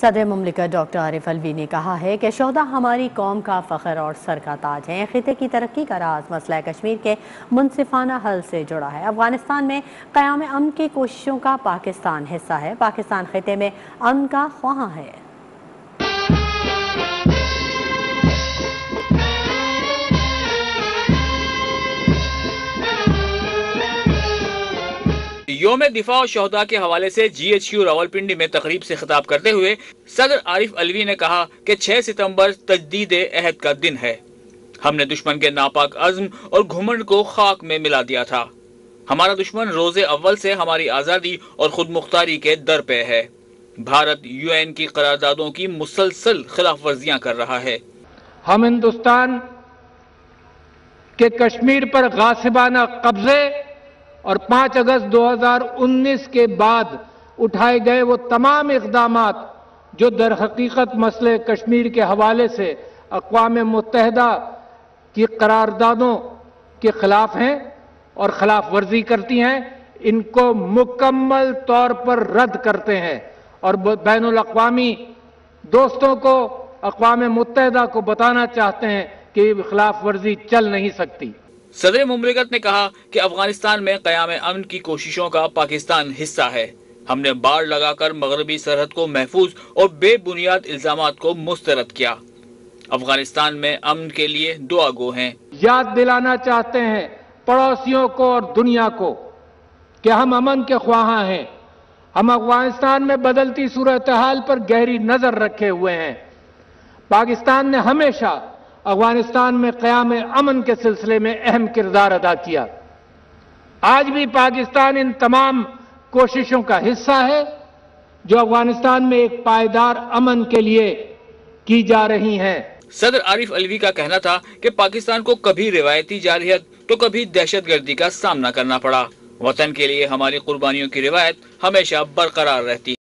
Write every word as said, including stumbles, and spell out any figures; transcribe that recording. सदर मुमलिकत डॉक्टर आरिफ अलवी ने कहा है कि शोहदा हमारी कौम का फ़ख्र और सर का ताज हैं। खिते की तरक्की का राज मसला कश्मीर के मुनसिफाना हल से जुड़ा है। अफगानिस्तान में क़याम अमन की कोशिशों का पाकिस्तान हिस्सा है। पाकिस्तान खिते में अमन का ख्वाह है। योम दिफा और शोहदा के हवाले से जी एच क्यू रावलपिंडी में तकरीब से खिताब करते हुए सदर आरिफ अलवी ने कहा कि छह सितंबर तजदीद अहद का दिन है। हमने दुश्मन के नापाक अज़्म और घुमंड को खाक में मिला दिया था। हमारा दुश्मन रोज़े अव्वल से हमारी आज़ादी और खुद मुख्तारी के दर पे है। भारत यू एन की करारदादों की मुसलसल खिलाफ वर्जियाँ कर रहा है। हम हिंदुस्तान के कश्मीर पर गासिबाना कब्जे और पाँच अगस्त दो हज़ार उन्नीस के बाद उठाए गए वो तमाम इकदामात जो दर हकीकत मसले कश्मीर के हवाले से अक़वाम मुत्तहदा की करारदादों के खिलाफ हैं और खिलाफ वर्जी करती हैं, इनको मुकम्मल तौर पर रद्द करते हैं और बैनुल अक़वामी दोस्तों को, अक़वाम मुत्तहदा को बताना चाहते हैं कि खिलाफ वर्जी चल नहीं सकती। सदर मुमलिकत ने कहा कि अफगानिस्तान में क़याम अमन की कोशिशों का पाकिस्तान हिस्सा है। हमने बाड़ लगाकर मगरबी सरहद को महफूज और बेबुनियाद इल्जामात को मुस्तरद किया। अफगानिस्तान में अमन के लिए दुआ गो हैं। याद दिलाना चाहते हैं पड़ोसियों को और दुनिया को कि हम अमन के ख्वाहा हैं। हम अफगानिस्तान में बदलती सूरत हाल पर गहरी नजर रखे हुए हैं। पाकिस्तान ने हमेशा अफगानिस्तान में क़याम अमन के सिलसिले में अहम किरदार अदा किया। आज भी पाकिस्तान इन तमाम कोशिशों का हिस्सा है जो अफगानिस्तान में एक पायदार अमन के लिए की जा रही हैं। सदर आरिफ अलवी का कहना था कि पाकिस्तान को कभी रिवायती जारहियत तो कभी दहशतगर्दी का सामना करना पड़ा। वतन के लिए हमारी कुर्बानियों की रिवायत हमेशा बरकरार रहती है।